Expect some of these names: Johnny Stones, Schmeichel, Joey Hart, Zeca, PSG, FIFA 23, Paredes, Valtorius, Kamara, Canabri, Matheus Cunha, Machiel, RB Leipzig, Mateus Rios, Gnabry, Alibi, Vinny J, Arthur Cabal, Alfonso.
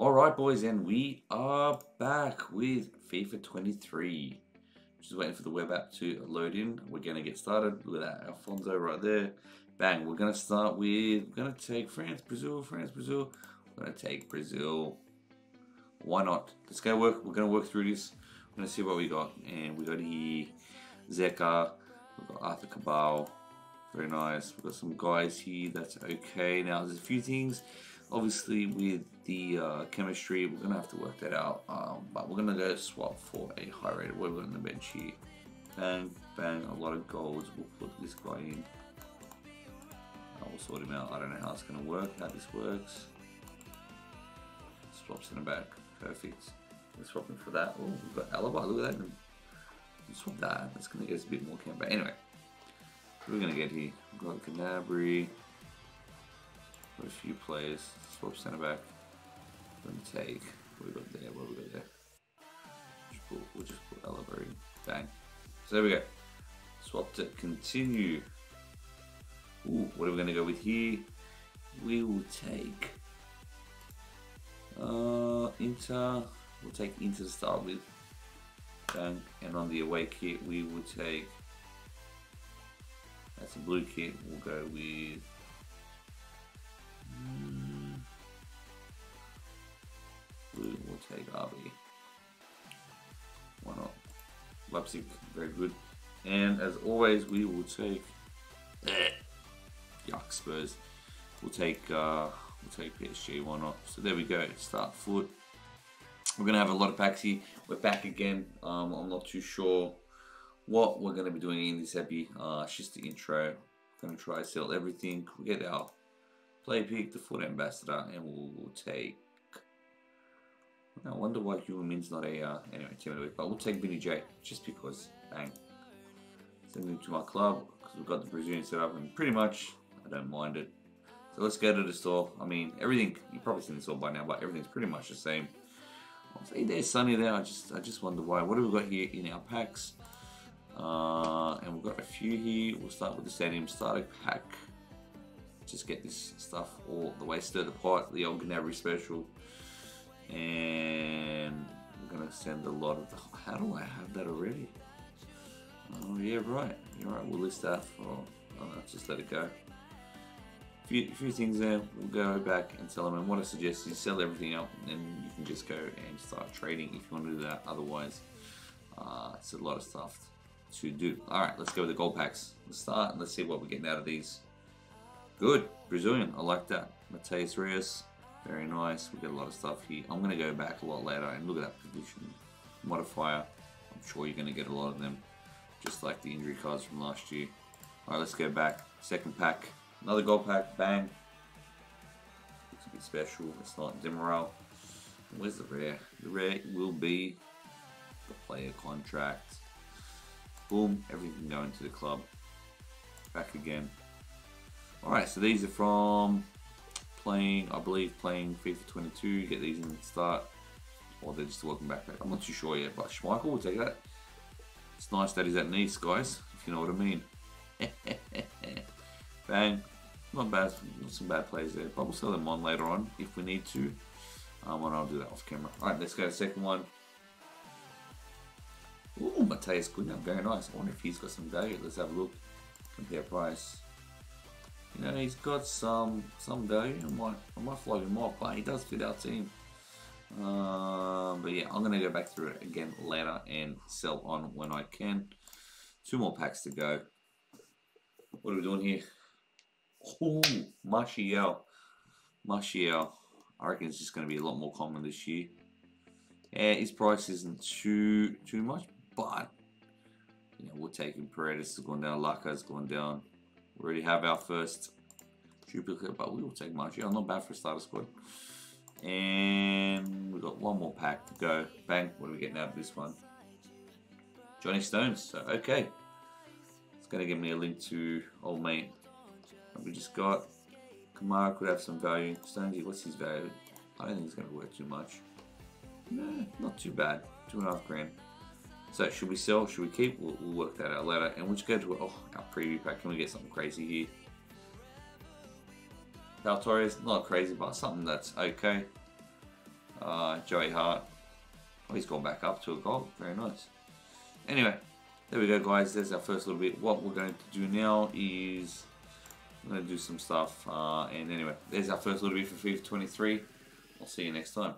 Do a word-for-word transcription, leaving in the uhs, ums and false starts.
All right, boys, and we are back with FIFA twenty-three. Just waiting for the web app to load in. We're going to get started. Look at that, Alfonso right there. Bang, we're going to start with, we're going to take France, Brazil, France, Brazil. We're going to take Brazil. Why not? Let's go work. We're going to work through this. We're going to see what we got. And we got here, Zeca. We've got Arthur Cabal. Very nice. We've got some guys here. That's okay. Now, there's a few things. Obviously, with the uh, chemistry, we're going to have to work that out. Um, but we're going to go swap for a high rated. What have we got on the bench here? Bang, bang, a lot of goals. We'll put this guy in. I'll sort him out. I don't know how it's going to work, how this works. Swaps in the back. Perfect. We're swapping for that. Oh, we've got Alibi. Look at that. We'll swap that. That's going to get us a bit more camp. But anyway, what are we going to get here? We've got Canabri. A few players, swap centre back. Let me take what we got there, what we got there. Just put, we'll just put Alibi in. Bang. So there we go. Swap to continue. Ooh, what are we going to go with here? We will take uh, Inter. We'll take Inter to start with. Bang. And on the away kit, we will take. That's a blue kit. We'll go with. We'll take R B. Why not? Leipzig, very good. And as always, we will take yuck Spurs. We'll take uh, we'll take P S G. Why not? So there we go. Start foot. We're gonna have a lot of packs here. We're back again. Um, I'm not too sure what we're gonna be doing in this epi. Uh, it's just the intro. Gonna try sell everything. We get our play pick, the foot ambassador, and we'll, we'll take. I wonder why Human's not a uh, anyway team of the week, but we'll take Vinny J just because. Bang, send him to my club because we've got the Brazilian set up, and pretty much I don't mind it. So let's go to the store. I mean, everything you've probably seen the store by now, but everything's pretty much the same. I'll say there's Sunny there. I just I just wonder why. What have we got here in our packs? Uh, and we've got a few here. We'll start with the stadium starter pack. Just get this stuff all the way, stir the pot, the old Gnabry special. And I'm gonna send a lot of the. How do I have that already? Oh yeah, right. You're right. We'll list that for. Oh, let's just let it go. A few, few things there. We'll go back and sell them. And what I suggest is sell everything up, and then you can just go and start trading if you want to do that. Otherwise, uh, it's a lot of stuff to do. All right, let's go with the gold packs. Let's start and let's see what we're getting out of these. Good Brazilian. I like that. Mateus Rios. Very nice, we get a lot of stuff here. I'm going to go back a lot later and look at that position modifier. I'm sure you're going to get a lot of them, just like the injury cards from last year. Alright, let's go back. Second pack, another gold pack, bang. Looks a bit special, it's not Demoral. Where's the rare? The rare will be the player contract. Boom, everything going to the club. Back again. Alright, so these are from... Playing, I believe, playing FIFA twenty-two. You get these in the start, or they're just a welcome backpack. I'm not too sure yet, but Schmeichel will take that. It's nice that he's at Nice, guys, if you know what I mean. Bang, not bad, not some bad plays there, but we'll sell them on later on if we need to. Um, and I'll do that off camera. All right, let's go to the second one. Ooh, Matheus Cunha, very nice. I wonder if he's got some value. Let's have a look. Compare price. You know, he's got some some value. I might I might flag him off, but he does fit our team. Uh, but yeah, I'm gonna go back through it again later and sell on when I can. Two more packs to go. What are we doing here? Oh, Machiel, Machiel. I reckon it's just gonna be a lot more common this year. Yeah, his price isn't too too much, but you know we'll take him. Paredes has gone down. Laka's gone down. We already have our first duplicate, but we will take Machiel. Not bad for a starter squad. And we've got one more pack to go. Bang, what are we getting out of this one? Johnny Stones, so okay. It's going to give me a link to old mate. We just got Kamara, could have some value. Stonesy, what's his value? I don't think it's going to work too much. No, not too bad. Two and a half grand. So should we sell? Should we keep? We'll, we'll work that out later. And we'll just go to oh, our preview pack. Can we get something crazy here? Valtorius, not crazy, but something that's okay. uh, Joey Hart. Oh, he's gone back up to a goal. Very nice. Anyway, there we go, guys. There's our first little bit. What we're going to do now is I'm going to do some stuff. Uh, and anyway, there's our first little bit for FIFA twenty-three. I'll see you next time.